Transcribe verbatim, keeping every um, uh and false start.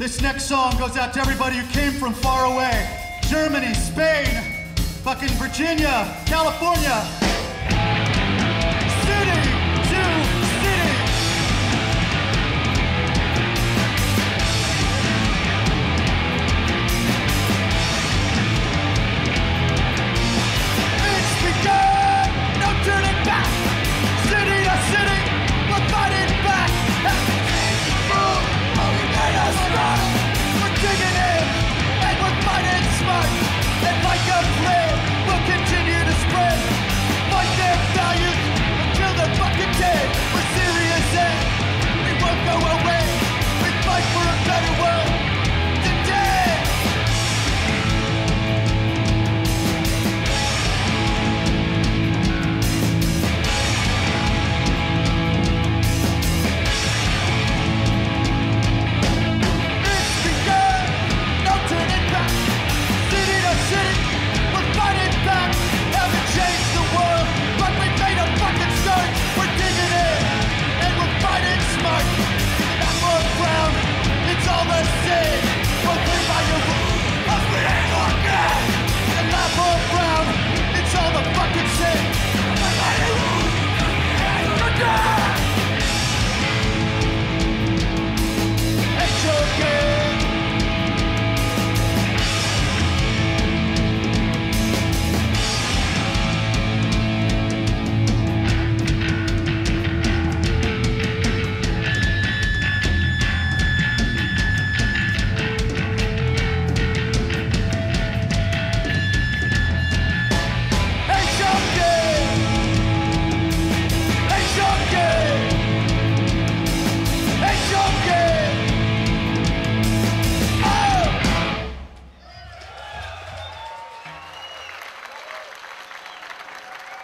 This next song goes out to everybody who came from far away. Germany, Spain, fucking Virginia, California. City!